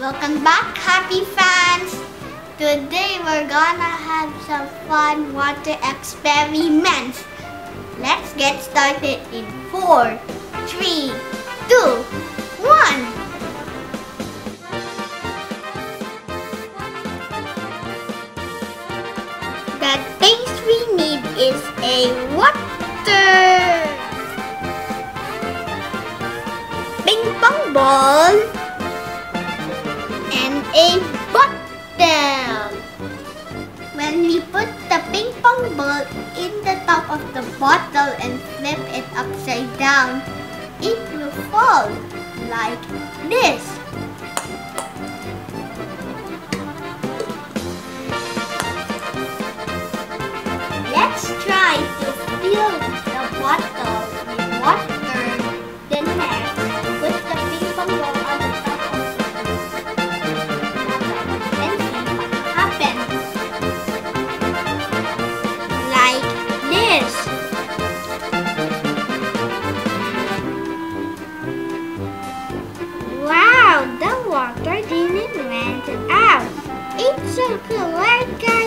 Welcome back, happy fans! Today we're gonna have some fun water experiments. Let's get started in 4, 3, 2, 1! The things we need is a water, ping pong ball, and a bottle. When we put the ping pong ball in the top of the bottle and flip it upside down, it will fall like this. Let's try to fill the bottle with water. Then next, put the ping pong ball on the top of the bottle and see what happens. Like this. Wow, the water didn't went out. It's so cool, right guys?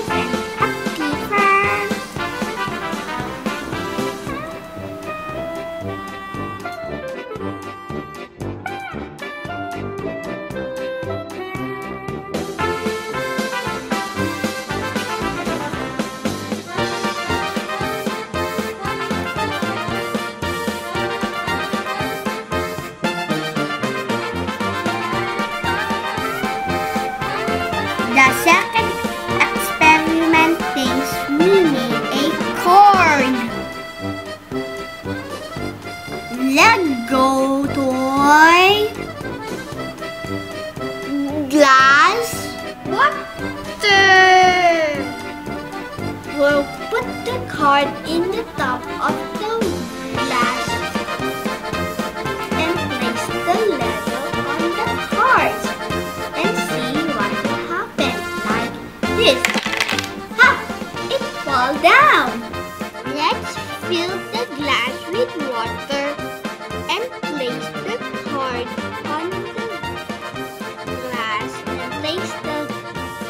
The second experiment thinks we need a corn. Lego toy, glass, water. We'll put the corn in the top of the glass and place the Lego on the corn. Fall down. Let's fill the glass with water and place the corn on the glass and place the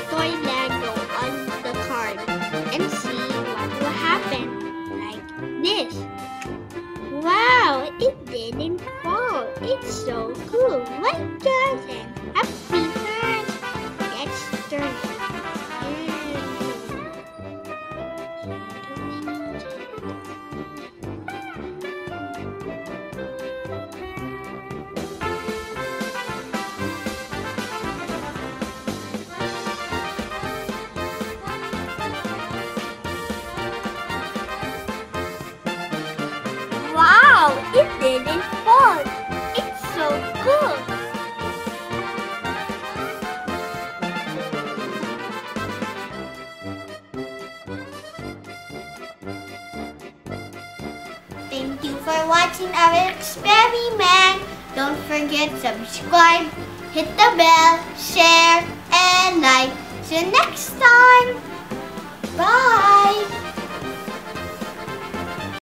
toy Lego on the corn and see what will happen. Like this. Wow, it didn't fall. It's so cool. My God, I'm happy fans. Let's turn it. Wow, it didn't fall. It's so cool. Thank you for watching our experiment. Don't forget to subscribe, hit the bell, share, and like. See you next time. Bye.